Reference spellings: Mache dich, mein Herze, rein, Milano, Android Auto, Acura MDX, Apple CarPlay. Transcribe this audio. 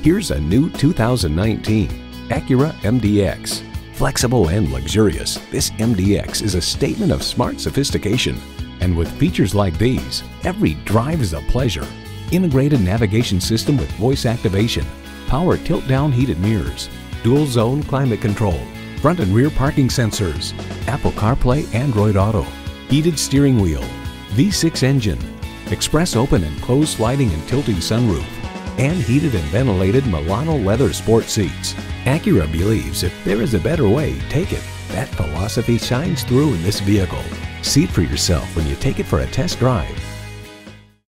Here's a new 2019 Acura MDX. Flexible and luxurious, this MDX is a statement of smart sophistication. And with features like these, every drive is a pleasure. Integrated navigation system with voice activation, power tilt-down heated mirrors, dual-zone climate control, front and rear parking sensors, Apple CarPlay, Android Auto, heated steering wheel, V6 engine, express open and closed sliding and tilting sunroof, and heated and ventilated Milano leather sport seats. Acura believes if there is a better way, take it. That philosophy shines through in this vehicle. See it for yourself when you take it for a test drive.